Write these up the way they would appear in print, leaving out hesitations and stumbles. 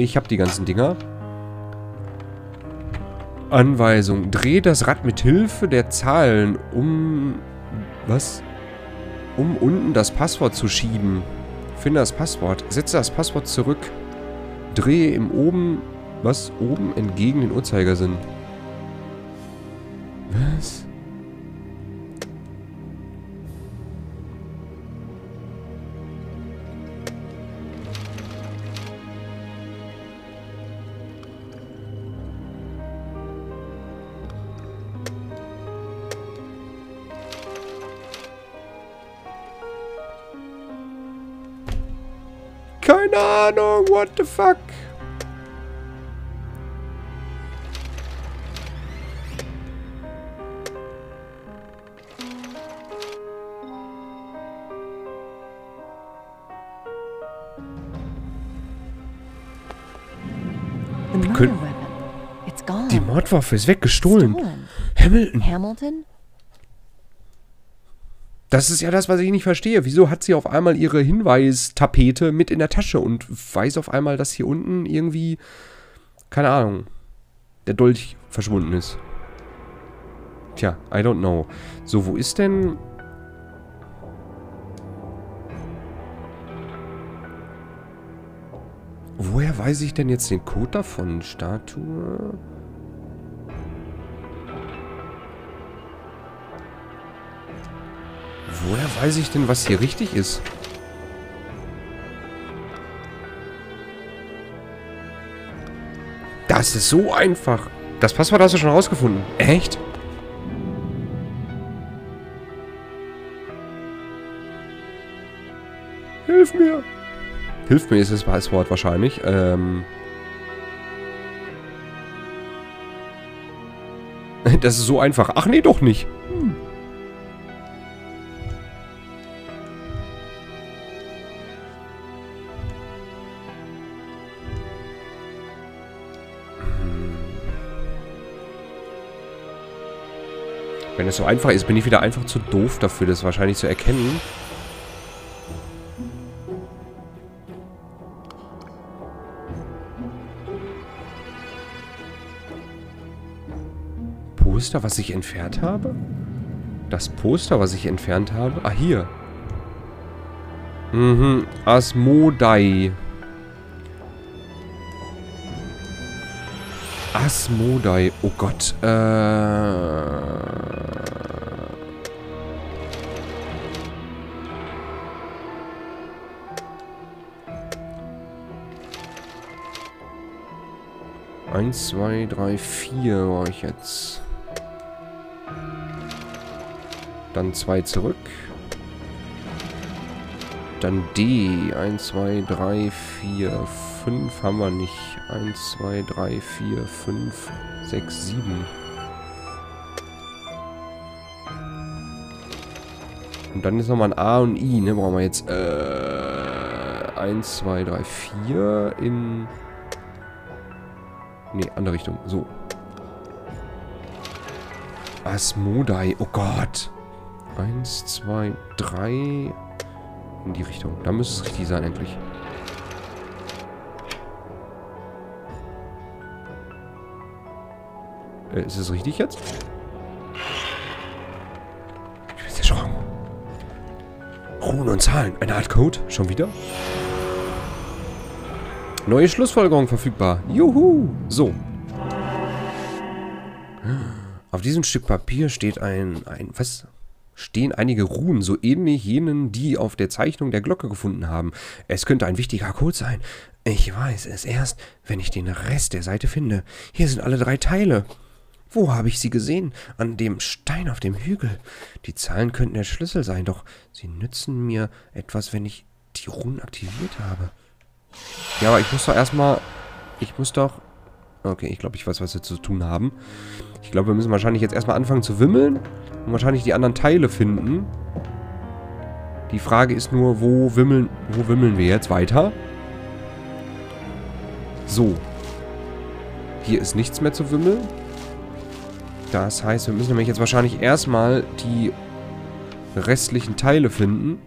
Ich habe die ganzen Dinger. Anweisung. Dreh das Rad mit Hilfe der Zahlen um... Was? Um unten das Passwort zu schieben. Finde das Passwort. Setze das Passwort zurück. Drehe im oben... Was? Oben entgegen den Uhrzeigersinn. Was? Keine Ahnung, what the fuck? Die Mordwaffe ist weggestohlen. Hamilton? Das ist ja das, was ich nicht verstehe. Wieso hat sie auf einmal ihre Hinweistapete mit in der Tasche und weiß auf einmal, dass hier unten irgendwie, keine Ahnung, der Dolch verschwunden ist? Tja, I don't know. So, wo ist denn... Woher weiß ich denn jetzt den Code davon? Statue... Woher weiß ich denn, was hier richtig ist? Das ist so einfach. Das Passwort hast du schon rausgefunden. Echt? Hilf mir. Hilf mir ist das Passwort wahrscheinlich. Das ist so einfach. Ach nee, doch nicht. Hm. Wenn es so einfach ist, bin ich wieder einfach zu doof dafür, das wahrscheinlich zu erkennen. Poster, was ich entfernt habe? Das Poster, was ich entfernt habe? Ah, hier. Mhm, Asmodai. Asmodai, oh Gott. Eins, zwei, drei, vier war ich jetzt. Dann 2 zurück. Dann D. 1, 2, 3, 4, 5 haben wir nicht. 1, 2, 3, 4, 5, 6, 7. Und dann ist nochmal ein A und I, ne? Brauchen wir jetzt 1, 2, 3, 4 in... Ne, andere Richtung. So. Asmodai. Oh Gott. 1, 2, 3... in die Richtung. Da müsste es richtig sein, endlich. Ist es richtig jetzt? Ich bin erschrocken. Runen und Zahlen. Eine Art Code. Schon wieder? Neue Schlussfolgerung verfügbar. Juhu! So. Auf diesem Stück Papier steht ein was? Stehen einige Runen, so ähnlich jenen, die auf der Zeichnung der Glocke gefunden haben. Es könnte ein wichtiger Code sein. Ich weiß es erst, wenn ich den Rest der Seite finde. Hier sind alle 3 Teile. Wo habe ich sie gesehen? An dem Stein auf dem Hügel. Die Zahlen könnten der Schlüssel sein, doch sie nützen mir etwas, wenn ich die Runen aktiviert habe. Ja, aber ich muss doch erstmal... Ich muss doch... Okay, ich glaube, ich weiß, was wir zu tun haben. Ich glaube, wir müssen wahrscheinlich jetzt erstmal anfangen zu wimmeln und wahrscheinlich die anderen Teile finden. Die Frage ist nur, wo wimmeln wir jetzt weiter? So. Hier ist nichts mehr zu wimmeln. Das heißt, wir müssen nämlich jetzt wahrscheinlich erstmal die restlichen Teile finden.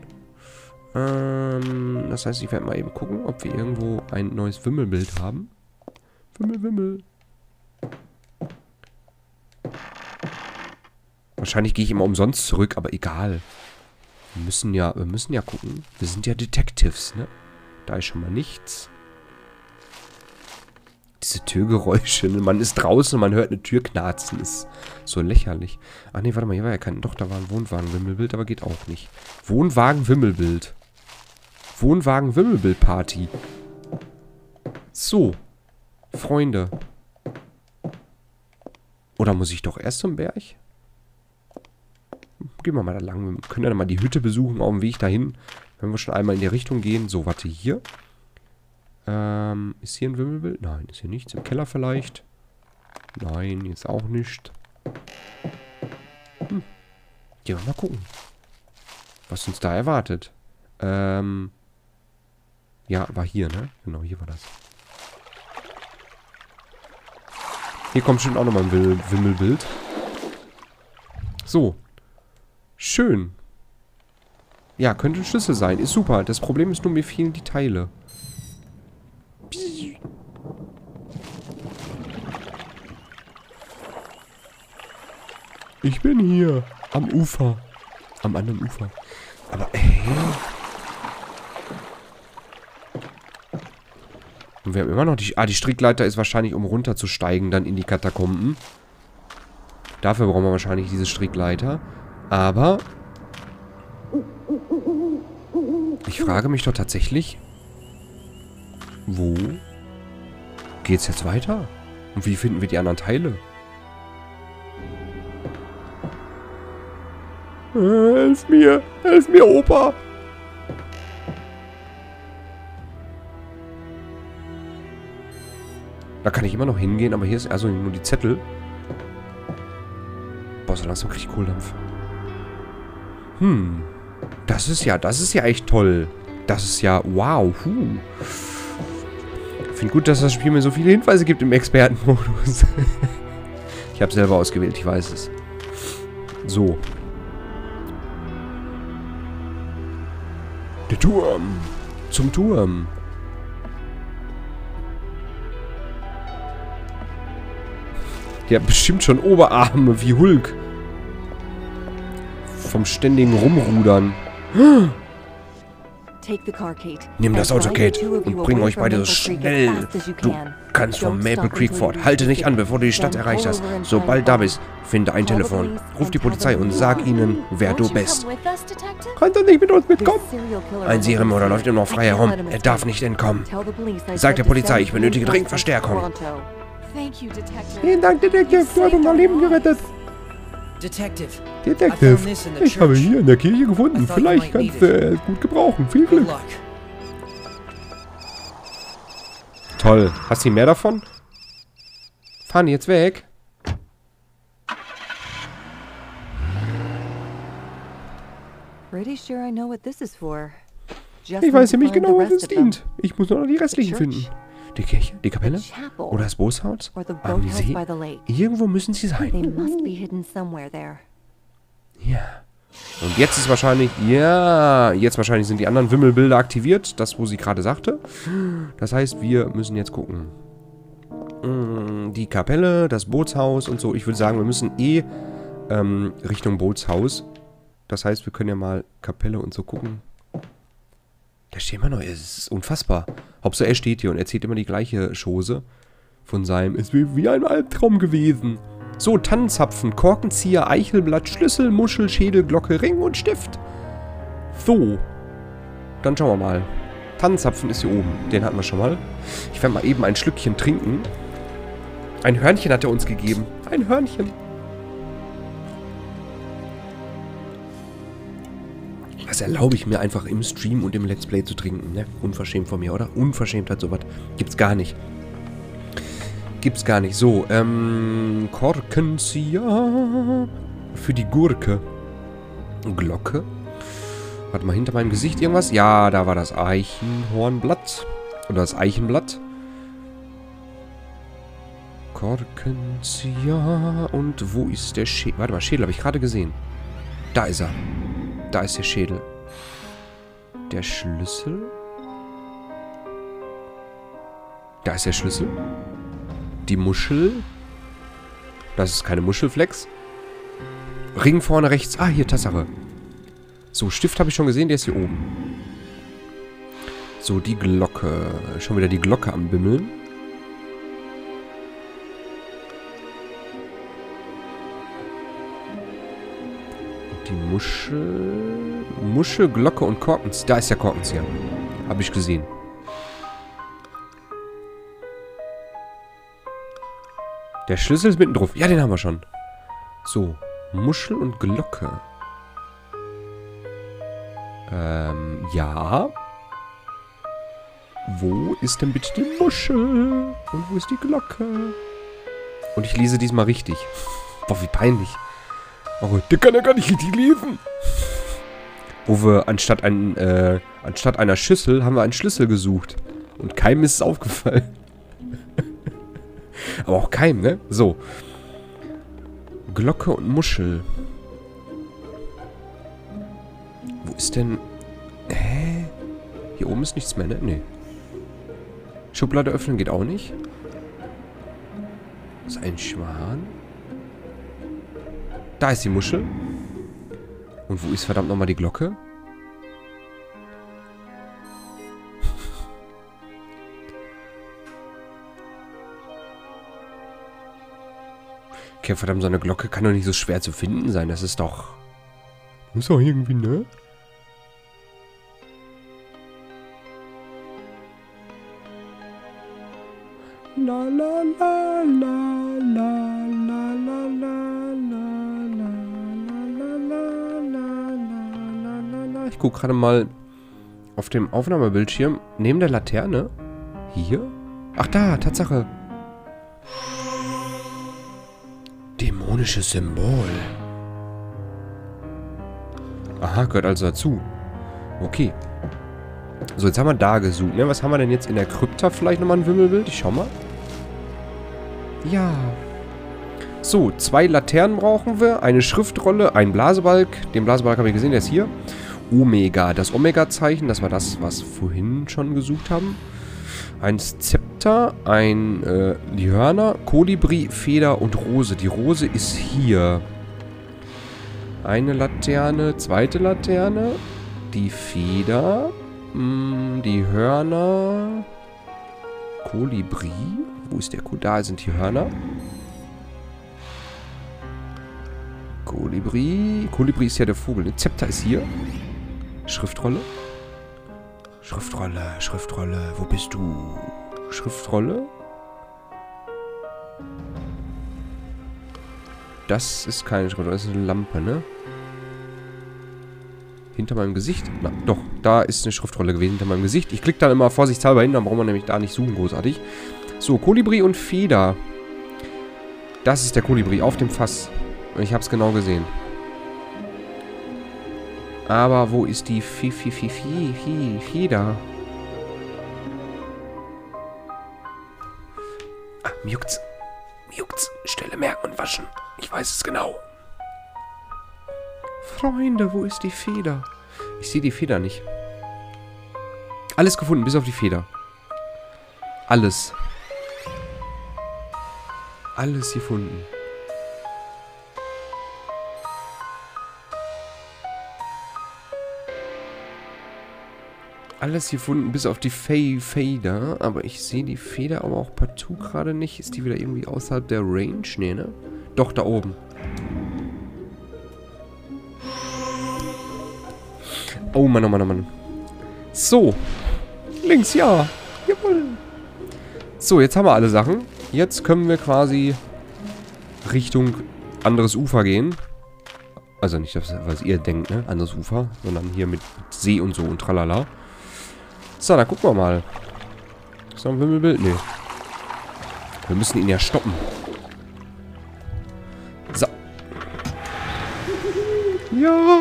Das heißt, ich werde mal eben gucken, ob wir irgendwo ein neues Wimmelbild haben. Wimmel, Wimmel. Wahrscheinlich gehe ich immer umsonst zurück, aber egal. Wir müssen ja gucken. Wir sind ja Detectives, ne? Da ist schon mal nichts. Diese Türgeräusche, man ist draußen und man hört eine Tür knarzen, ist so lächerlich. Ach nee, warte mal, hier war ja kein... Doch, da war ein Wohnwagen-Wimmelbild, aber geht auch nicht. Wohnwagen-Wimmelbild. Wohnwagen-Wimmelbild-Party. So, Freunde. Oder muss ich doch erst zum Berg? Gehen wir mal da lang. Wir können ja mal die Hütte besuchen auf dem Weg dahin. Wenn wir schon einmal in die Richtung gehen. So, warte, hier. Ist hier ein Wimmelbild? Nein, ist hier nichts. Im Keller vielleicht? Nein, jetzt auch nicht. Hm. Gehen wir mal gucken, was uns da erwartet. Ja, war hier, ne? Genau, hier war das. Hier kommt schon auch nochmal ein Wimmelbild. So. Schön. Ja, könnte ein Schlüssel sein. Ist super. Das Problem ist nur, mir fehlen die Teile. Ich bin hier. Am Ufer. Am anderen Ufer. Aber, ey. Und wir haben immer noch die... Ah, die Strickleiter ist wahrscheinlich, um runterzusteigen, dann in die Katakomben. Dafür brauchen wir wahrscheinlich diese Strickleiter. Aber... Ich frage mich doch tatsächlich... Wo geht's jetzt weiter? Und wie finden wir die anderen Teile? Hilf mir! Hilf mir, Opa! Da kann ich immer noch hingehen, aber hier ist also nur die Zettel. Boah, so langsam kriege ich Kohldampf. Hm. Das ist ja echt toll. Das ist ja... Wow. Ich finde gut, dass das Spiel mir so viele Hinweise gibt im Expertenmodus. Ich habe selber ausgewählt, ich weiß es. So. Der Turm. Zum Turm. Der hat bestimmt schon Oberarme wie Hulk. Vom ständigen Rumrudern. Nimm das Auto, Kate, und bring euch beide so schnell. Du kannst vom Maple Creek fort. Halte nicht an, bevor du die Stadt erreicht hast. Sobald du da bist, finde ein Telefon. Ruf die Polizei und sag ihnen, wer du bist. Kannst du nicht mit uns mitkommen? Ein Serienmörder läuft immer noch frei herum. Er darf nicht entkommen. Sag der Polizei, ich benötige dringend Verstärkung. Vielen Dank, Detective. Du hast unser Leben gerettet. Detective, ich habe hier in der Kirche gefunden. Vielleicht kannst du es gut gebrauchen. Viel Glück. Toll. Hast du mehr davon? Fahren die jetzt weg? Ich weiß nämlich genau, was es dient. Ich muss nur noch die restlichen finden. Die Kirche? Die Kapelle? Oder das Bootshaus? Am See? Irgendwo müssen sie sein. Ja. Und jetzt ist wahrscheinlich... Ja. Jetzt wahrscheinlich sind die anderen Wimmelbilder aktiviert. Das, wo sie gerade sagte. Das heißt, wir müssen jetzt gucken. Die Kapelle, das Bootshaus und so. Ich würde sagen, wir müssen eh Richtung Bootshaus. Das heißt, wir können ja mal Kapelle und so gucken. Da steht immer noch, es ist unfassbar. Hauptsache er steht hier und erzählt immer die gleiche Chose von seinem, es ist wie ein Albtraum gewesen. So, Tannenzapfen, Korkenzieher, Eichelblatt, Schlüssel, Muschel, Schädel, Glocke, Ring und Stift. So, dann schauen wir mal. Tannenzapfen ist hier oben, den hatten wir schon mal. Ich werde mal eben ein Schlückchen trinken. Ein Hörnchen hat er uns gegeben, ein Hörnchen. Das erlaube ich mir einfach im Stream und im Let's Play zu trinken, ne? Unverschämt von mir, oder? Unverschämt hat sowas. Gibt's gar nicht. Gibt's gar nicht. So, Korkenzieher. Für die Gurke. Glocke. Warte mal, hinter meinem Gesicht irgendwas? Ja, da war das Eichenhornblatt. Oder das Eichenblatt. Korkenzieher. Und wo ist der Schädel? Warte mal, Schädel habe ich gerade gesehen. Da ist er. Da ist der Schädel. Der Schlüssel? Da ist der Schlüssel. Die Muschel. Das ist keine Muschelflex. Ring vorne rechts. Ah, hier, Tatsache. So, Stift habe ich schon gesehen, der ist hier oben. So, die Glocke. Schon wieder die Glocke am Bimmeln. Die Muschel. Muschel, Glocke und Korkens. Da ist der Korkens hier. Habe ich gesehen. Der Schlüssel ist mitten drauf. Ja, den haben wir schon. So, Muschel und Glocke. Ja. Wo ist denn bitte die Muschel? Und wo ist die Glocke? Und ich lese diesmal richtig. Boah, wie peinlich. Oh, der kann ja gar nicht richtig lesen. Wo wir anstatt einer Schüssel haben wir einen Schlüssel gesucht. Und keinem ist es aufgefallen. Aber auch keinem, ne? So. Glocke und Muschel. Wo ist denn... Hä? Hier oben ist nichts mehr, ne? Nee. Schublade öffnen geht auch nicht. Das ist ein Schwan. Da ist die Muschel. Und wo ist verdammt nochmal die Glocke? Okay, verdammt, so eine Glocke kann doch nicht so schwer zu finden sein. Das ist doch... Muss doch irgendwie, ne? La la la la la la la la la la la. Ich gucke gerade mal auf dem Aufnahmebildschirm. Neben der Laterne? Hier? Ach da, Tatsache. Dämonisches Symbol. Aha, gehört also dazu. Okay. So, jetzt haben wir da gesucht, ne? Was haben wir denn jetzt in der Krypta? Vielleicht nochmal ein Wimmelbild? Ich schau mal. Ja. So, 2 Laternen brauchen wir. Eine Schriftrolle, ein Blasebalg. Den Blasebalg habe ich gesehen, der ist hier. Omega. Das Omega-Zeichen, das war das, was vorhin schon gesucht haben. Ein Zepter, die Hörner, Kolibri, Feder und Rose. Die Rose ist hier. Eine Laterne, zweite Laterne. Die Feder. Die Hörner. Kolibri. Wo ist der Kolibri? Da sind die Hörner. Kolibri. Kolibri ist ja der Vogel. Der Zepter ist hier. Schriftrolle. Schriftrolle, Schriftrolle, wo bist du? Schriftrolle? Das ist keine Schriftrolle, das ist eine Lampe, ne? Hinter meinem Gesicht? Na, doch, da ist eine Schriftrolle gewesen, hinter meinem Gesicht. Ich klicke dann immer vorsichtshalber hin, dann braucht man nämlich da nicht suchen, großartig. So, Kolibri und Feder. Das ist der Kolibri, auf dem Fass. Ich hab's genau gesehen. Aber wo ist die Feder? Ah, mir juckt's. Mir juckt's. Stelle merken und waschen. Ich weiß es genau. Freunde, wo ist die Feder? Ich sehe die Feder nicht. Alles gefunden, bis auf die Feder. Alles. Alles gefunden. Alles gefunden, bis auf die Feder. Aber ich sehe die Feder aber auch partout gerade nicht. Ist die wieder irgendwie außerhalb der Range? Nee, ne? Doch, da oben. Oh Mann, oh Mann, oh Mann. So. Links, ja. Jawohl. So, jetzt haben wir alle Sachen. Jetzt können wir quasi Richtung anderes Ufer gehen. Also nicht, was ihr denkt, ne? Anderes Ufer. Sondern hier mit See und so und tralala. So, dann gucken wir mal. Ist da ein Wimmelbild? Nee. Wir müssen ihn ja stoppen. So. Ja.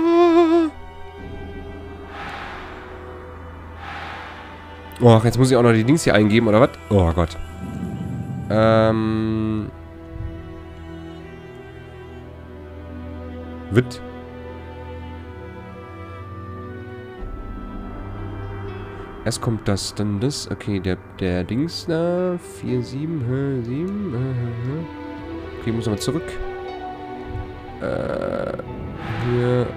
Och, jetzt muss ich auch noch die Dings hier eingeben, oder was? Oh Gott. Witt. Erst kommt das, dann das. Okay, der Dings da. 4, 7, 7. Okay, muss nochmal zurück. Hier.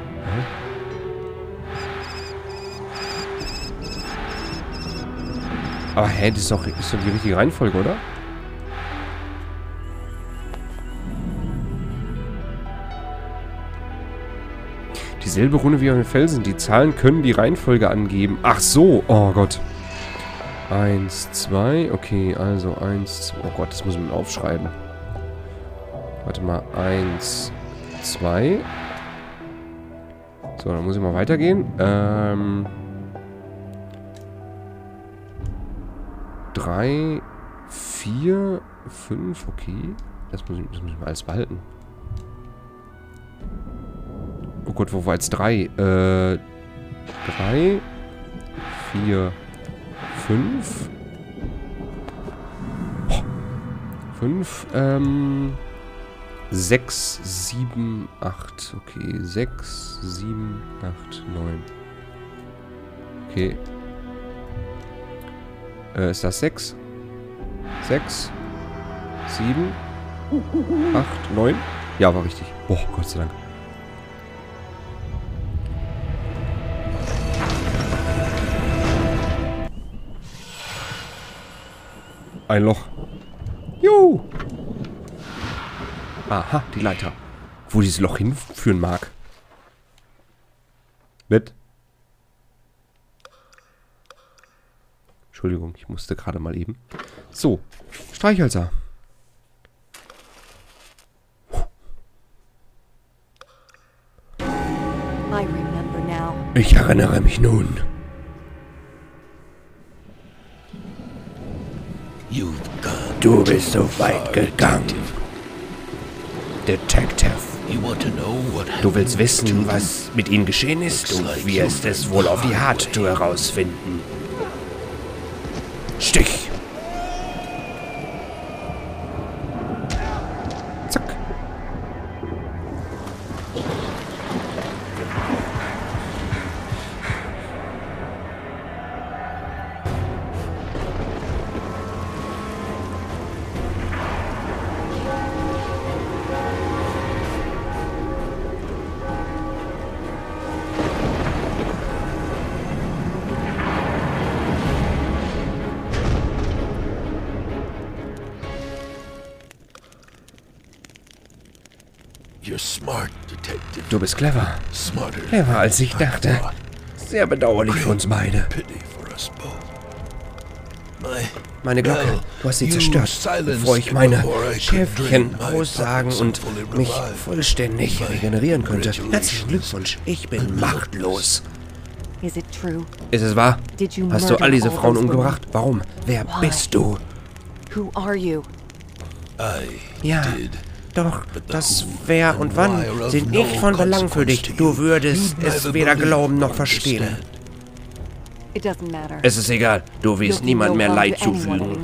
Aber hä, das ist doch die richtige Reihenfolge, oder? Dieselbe Runde wie auf den Felsen. Die Zahlen können die Reihenfolge angeben. Ach so. Oh Gott. 1, 2. Okay, also 1, 2. Oh Gott, das muss man aufschreiben. Warte mal. 1, 2. So, dann muss ich mal weitergehen. 3, 4, 5. Okay. Das muss ich mal alles behalten. Oh Gott, wo war jetzt 3? 3, 4, 5. 5, 6, 7, 8. Okay, 6, 7, 8, 9. Okay. Ist das 6? 6, 7, 8, 9. Ja, war richtig. Boah, Gott sei Dank. Ein Loch. Juhu. Aha, die Leiter. Wo dieses Loch hinführen mag. Mit. Entschuldigung, ich musste gerade mal eben. So, Streichhölzer. Ich erinnere mich nun. Du bist so weit gegangen. Detective. Du willst wissen, was mit ihnen geschehen ist? Du wirst es wohl auf die Hardtour herausfinden. Stich! Zack. Du bist clever. Cleverer als ich dachte. Sehr bedauerlich für uns beide. Meine Glocke, du hast sie zerstört, bevor ich meine Schäfchen aussagen und mich vollständig regenerieren könnte. Herzlichen Glückwunsch, ich bin machtlos. Ist es wahr? Hast du all diese Frauen umgebracht? Warum? Wer bist du? Ja. Doch, das wer und wann sind nicht von Belang für dich. Du würdest es weder glauben noch verstehen. Es ist egal. Du wirst niemand mehr Leid zufügen.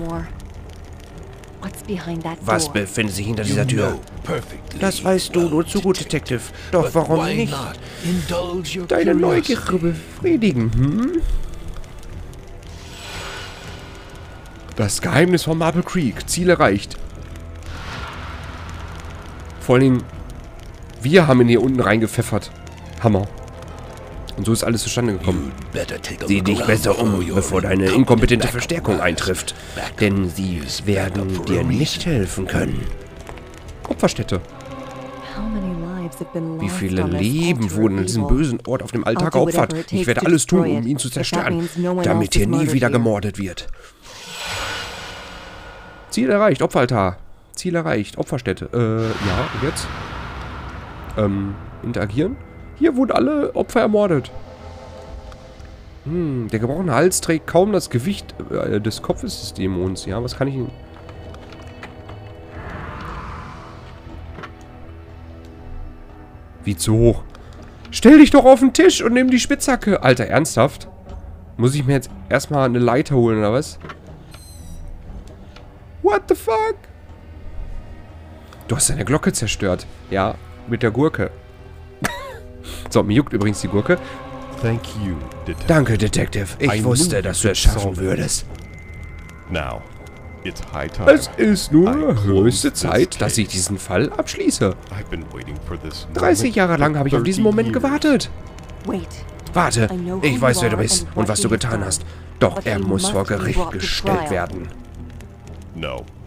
Was befindet sich hinter dieser Tür? Das weißt du nur zu gut, Detective. Doch warum nicht deine Neugier befriedigen, hm? Das Geheimnis von Maple Creek. Ziel erreicht. Vor allem, wir haben ihn hier unten reingepfeffert. Hammer. Und so ist alles zustande gekommen. Sieh dich besser um, bevor deine inkompetente Verstärkung eintrifft. Denn sie werden dir nicht helfen können. Opferstätte. Wie viele Leben wurden an diesem bösen Ort auf dem Altar geopfert? Ich werde alles tun, um ihn zu zerstören, damit hier nie wieder gemordet wird. Ziel erreicht, Opferaltar. Ziel erreicht. Opferstätte. Ja, und jetzt? Interagieren? Hier wurden alle Opfer ermordet. Hm, der gebrochene Hals trägt kaum das Gewicht des Kopfes des Dämons. Ja, was kann ich denn? Wie zu hoch? Stell dich doch auf den Tisch und nimm die Spitzhacke. Alter, ernsthaft? Muss ich mir jetzt erstmal eine Leiter holen, oder was? What the fuck? Du hast deine Glocke zerstört. Ja, mit der Gurke. So, mir juckt übrigens die Gurke. Thank you, Detective. Danke, Detective. Ich wusste, dass du es schaffen würdest. Now, it's high time. Es ist nur höchste Zeit, dass ich diesen Fall abschließe. 30 Jahre lang habe ich auf diesen Moment gewartet. Warte, ich weiß, wer du bist und was du getan hast. Doch er muss vor Gericht gestellt werden.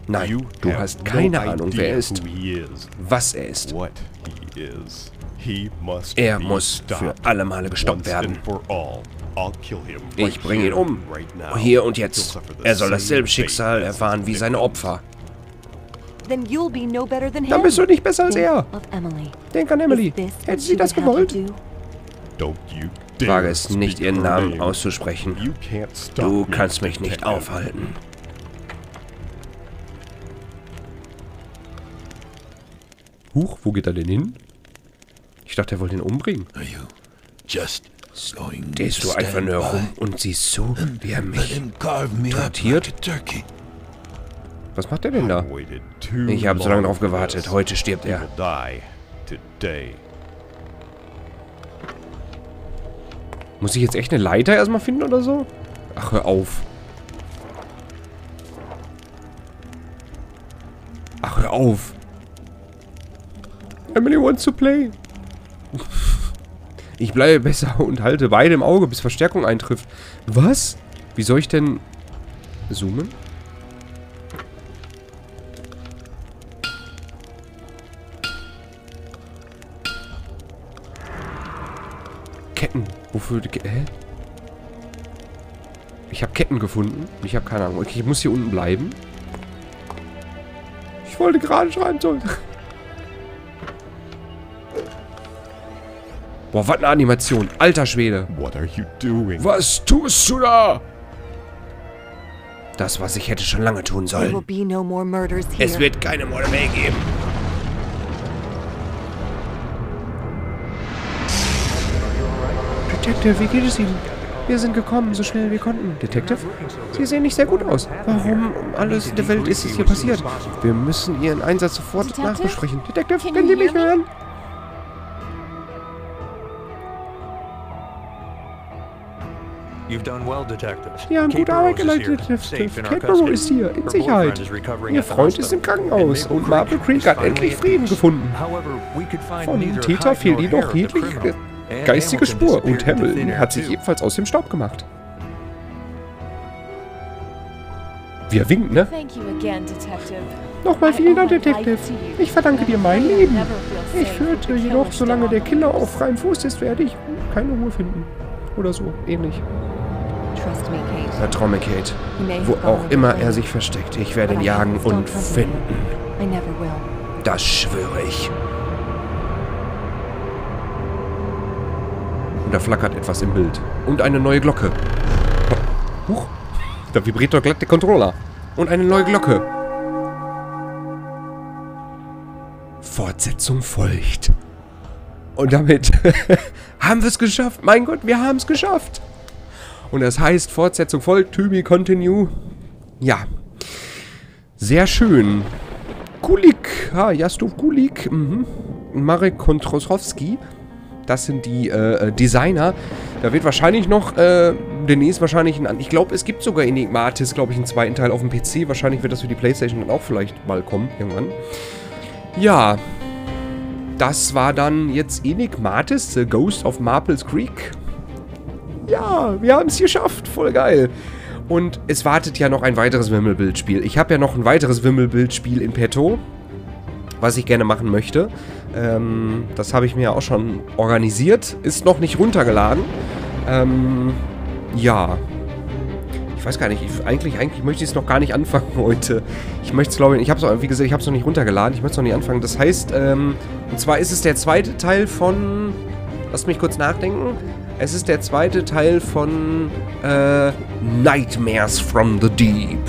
Nein, du hast keine Ahnung, wer er ist, was er ist. Er muss für alle Male gestoppt werden. Ich bringe ihn um, hier und jetzt. Er soll dasselbe Schicksal erfahren wie seine Opfer. Dann bist du nicht besser als er. Denk an Emily. Hätte sie das gewollt? Wage es nicht, ihren Namen auszusprechen. Du kannst mich nicht aufhalten. Huch, wo geht er denn hin? Ich dachte, er wollte ihn umbringen. Stehst du einfach nur herum und siehst zu, wie er mich tortiert? Was macht er denn da? Ich habe so lange darauf gewartet. Heute stirbt er. Muss ich jetzt echt eine Leiter erstmal finden oder so? Ach, hör auf. Ach, hör auf. Emily wants to play. Ich bleibe besser und halte beide im Auge, bis Verstärkung eintrifft. Was? Wie soll ich denn zoomen? Ketten. Wofür? Hä? Ich habe Ketten gefunden. Ich habe keine Ahnung. Okay, ich muss hier unten bleiben. Ich wollte gerade schreiben sollen. Boah, was eine Animation. Alter Schwede. Was tust du da? Das, was ich hätte schon lange tun sollen. Es wird keine Morde mehr geben. Detective, wie geht es Ihnen? Wir sind gekommen, so schnell wir konnten. Detective? Sie sehen nicht sehr gut aus. Warum um alles in der Welt ist es hier passiert? Wir müssen Ihren Einsatz sofort nachbesprechen. Detective, können Sie mich hören? Sie haben gute Arbeit geleistet, Detective. Caparo ist hier, in Sicherheit. Ihr Freund ist im Krankenhaus und Maple Creek hat endlich Frieden gefunden. Von dem Täter fehlt jedoch jegliche geistige Spur und Hamilton hat sich ebenfalls aus dem Staub gemacht. Wie er winkt, ne? Nochmal vielen Dank, Detective. Ich verdanke dir mein Leben. Ich fürchte jedoch, solange der Killer auf freiem Fuß ist, werde ich keine Ruhe finden. Oder so, ähnlich. Vertrau mir, Kate. Wo auch immer er sich versteckt, ich werde ihn jagen und finden. Das schwöre ich. Und da flackert etwas im Bild. Und eine neue Glocke. Huch. Da vibriert doch glatt der Controller. Und eine neue Glocke. Fortsetzung folgt. Und damit haben wir es geschafft. Mein Gott, wir haben es geschafft. Und das heißt, Fortsetzung folgt, to be continue. Ja. Sehr schön. Kulik. Ah, Jastuk Kulik. Mhm. Marek Kontrosowski. Das sind die Designer. Da wird wahrscheinlich noch, demnächst wahrscheinlich ein... Ich glaube, es gibt sogar Enigmatis, glaube ich, einen zweiten Teil auf dem PC. Wahrscheinlich wird das für die Playstation dann auch vielleicht mal kommen, irgendwann. Ja. Das war dann jetzt Enigmatis, The Ghost of Maple Creek. Ja, wir haben es geschafft. Voll geil. Und es wartet ja noch ein weiteres Wimmelbildspiel. Ich habe ja noch ein weiteres Wimmelbildspiel in petto, was ich gerne machen möchte. Das habe ich mir auch schon organisiert. Ist noch nicht runtergeladen. Ja. Ich weiß gar nicht. Eigentlich möchte ich es noch gar nicht anfangen heute. Ich möchte es, glaube ich, wie gesagt, ich habe es noch nicht runtergeladen. Ich möchte es noch nicht anfangen. Das heißt, und zwar ist es der zweite Teil von... Lass mich kurz nachdenken. Es ist der zweite Teil von Nightmares from the Deep.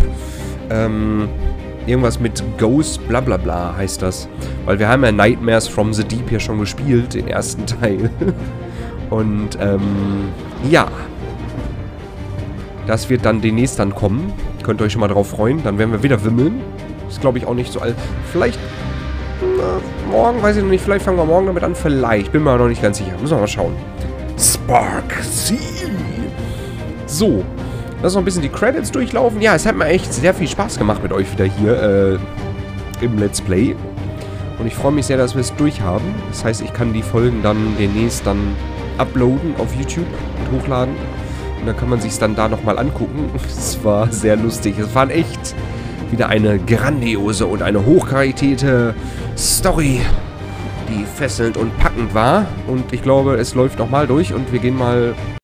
Irgendwas mit Ghost blablabla heißt das. Weil wir haben ja Nightmares from the Deep ja schon gespielt, den ersten Teil. Und ja. Das wird dann demnächst dann kommen. Könnt ihr euch schon mal drauf freuen. Dann werden wir wieder wimmeln. Ist, glaube ich, auch nicht so alt. Vielleicht... morgen, weiß ich noch nicht. Vielleicht fangen wir morgen damit an. Vielleicht. Bin mir aber noch nicht ganz sicher. Müssen wir mal schauen. Spark Sie. So, lass noch ein bisschen die Credits durchlaufen. Ja, es hat mir echt sehr viel Spaß gemacht mit euch wieder hier im Let's Play. Und ich freue mich sehr, dass wir es durchhaben. Das heißt, ich kann die Folgen dann demnächst dann uploaden auf YouTube und hochladen. Und dann kann man sich es dann da nochmal angucken. Es war sehr lustig. Es waren echt wieder eine grandiose und eine hochkarätierte Story, die fesselnd und packend war. Und ich glaube, es läuft nochmal durch und wir gehen mal...